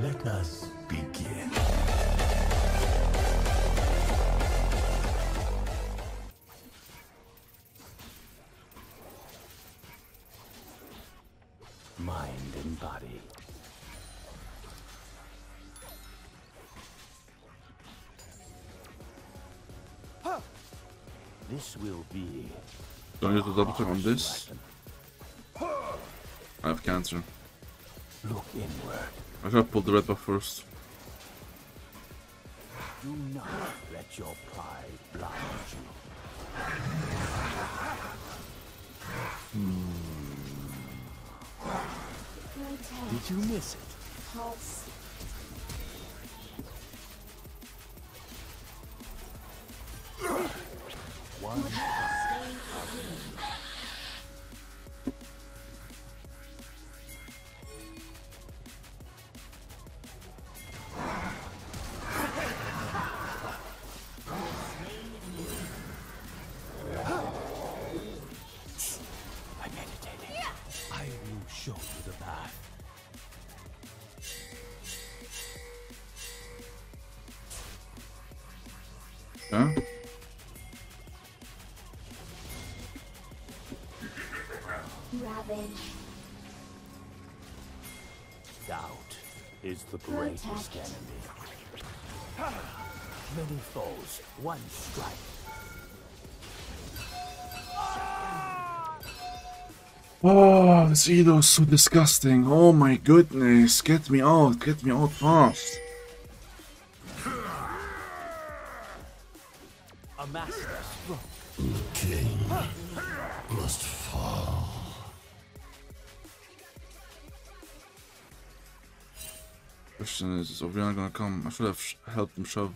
Let us begin. Mind and body. Huh. This will be. Don't need to double click on this. I have cancer. Look inward. I gotta pull the red buff first. Do not let your pride blind you. Did you miss it? Pulse. One time. Doubt is the greatest enemy. Many foes, one strike. Oh, this Edo is so disgusting. Oh my goodness. Get me out fast. A master stroke. The king must fall. Question is Oriana gonna come? I should have helped him shove.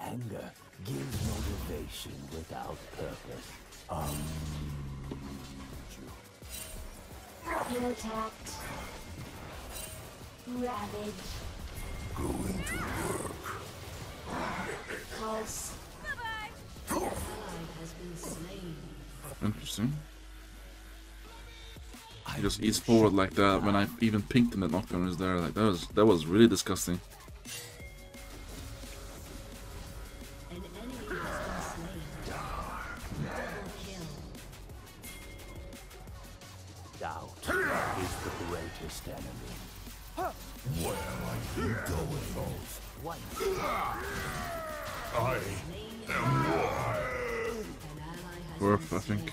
Anger gives motivation without purpose. Contact. Ravage. Going to work. Pulse. Bye-bye. Interesting. He just eats forward like that when I even pinked him that knockdown is there. Like that was really disgusting. Doubt is the greatest enemy. Where are you going? I am worth, I think.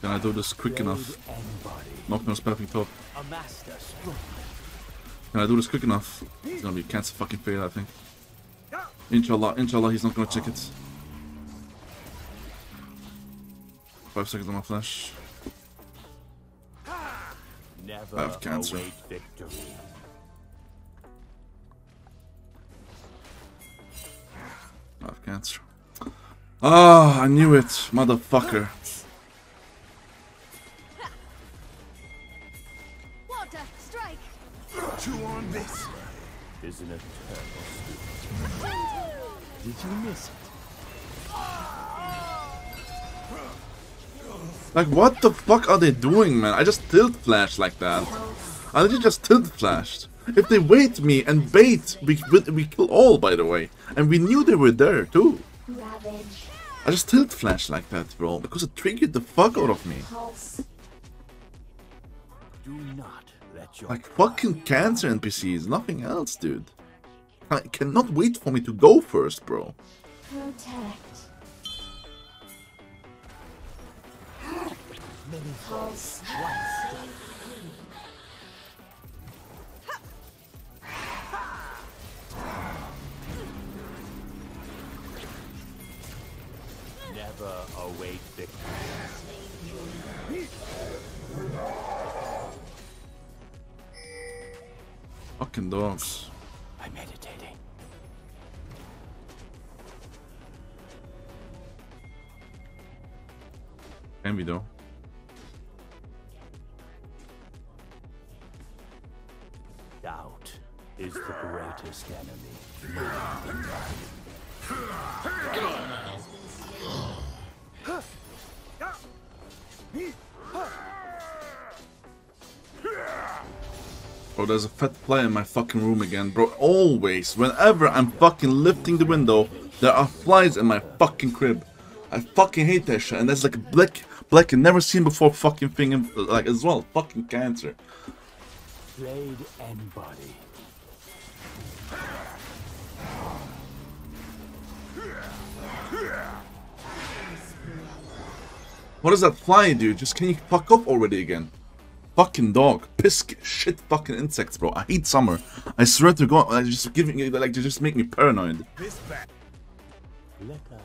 Can I do this quick enough? Knockdown spamming top. Can I do this quick enough? It's gonna be cancer fucking fail, I think. Inshallah, inshallah, he's not gonna check it. 5 seconds on my flash. I have cancer. I have cancer. Ah, I knew it, motherfucker. On this is an eternal. Did you miss it? Like what the fuck are they doing, man? I just tilt flashed like that. I literally just tilt flashed. If they wait me and bait, we kill all, by the way. And we knew they were there too. I just tilt flashed like that, bro, because it triggered the fuck out of me. Do not. Like fucking cancer NPCs, nothing else, dude. I cannot wait for me to go first, bro. Never await victory. Fucking dogs. I'm meditating. Can we though? Doubt is the greatest enemy. Bro, there's a fat fly in my fucking room again, bro. Always, whenever I'm fucking lifting the window, there are flies in my fucking crib. I fucking hate that shit. And that's like a black and never seen before fucking thing in, like, as well. Fucking cancer. Blade and body. What is that fly, dude? Just can you fuck up already again? Fucking dog, piss, shit, fucking insects, bro. I hate summer. I swear to God, I just giving you like they just make me paranoid. Leper,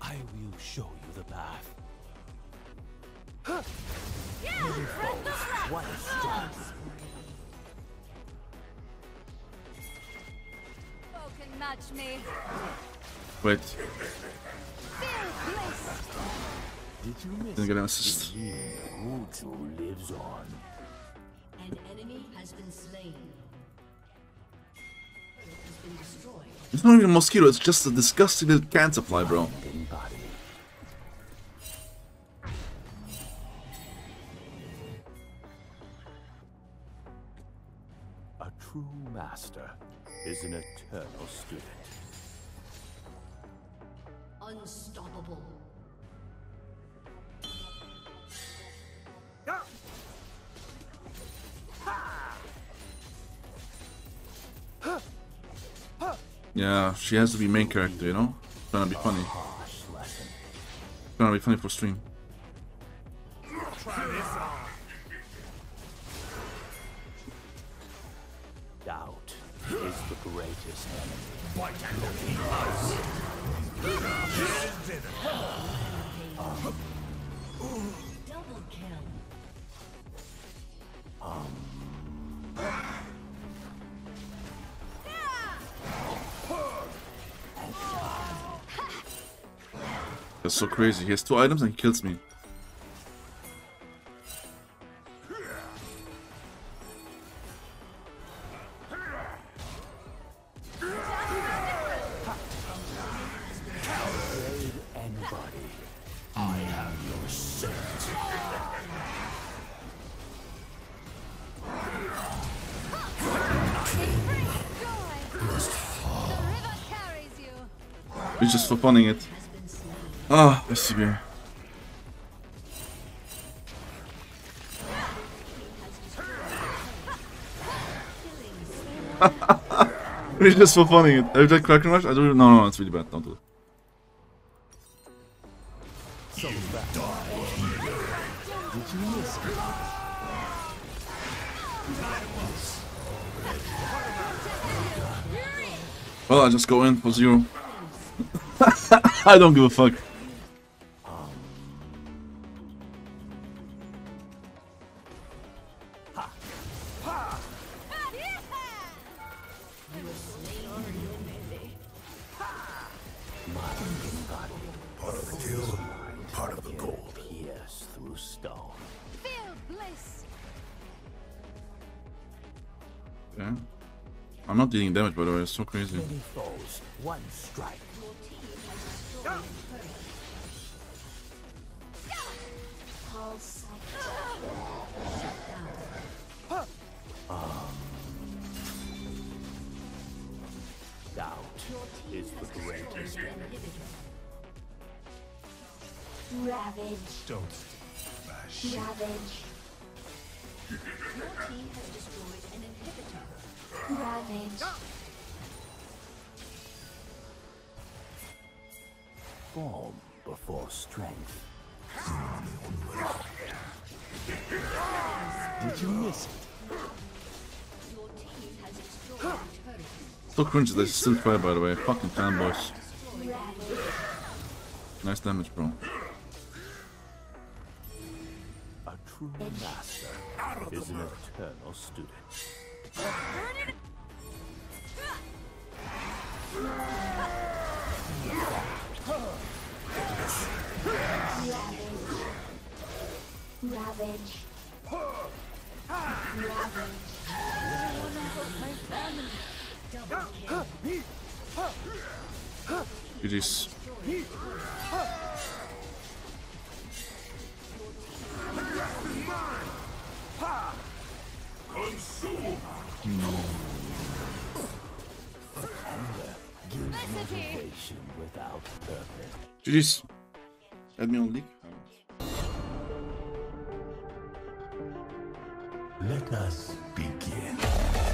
I will show you the path. Huh. Yeah, what a start. Folk can match me. Wait. Did you miss? Didn't get an assist. Mutu lives on. An enemy has been slain. It has been destroyed. It's not even a mosquito, it's just a disgusting little cancer fly, bro. A true master is an eternal student. Unstoppable. Yeah, she has to be main character, you know? It's gonna be funny. It's gonna be funny for stream. Doubt is the greatest enemy. Double kill. That's so crazy. He has 2 items and he kills me. We're just for funning it. Ah, let's see here. We're just for funning it. Have you tried Kraken Rush? I don't even know. No, it's really bad. Don't do it. You die. Did you miss it? Well, I just go in for 0. I don't give a fuck. Part of the kill, part of the gold. Pierce through stone. Feel bliss. Yeah. I'm not dealing damage, by the way. It's so crazy. Many foes, one strike. Doubt is the greatest enemy. Ravage. Don't bash. Ravage. Your team has destroyed an inhibitor. Ravage. Form before strength. Did you miss it? Your team has destroyed her. So cringy they still play, by the way. Fucking fanboys. Nice damage, bro. A true master is an eternal student. Ravage. It is. GG's. Add me on league. Let us begin.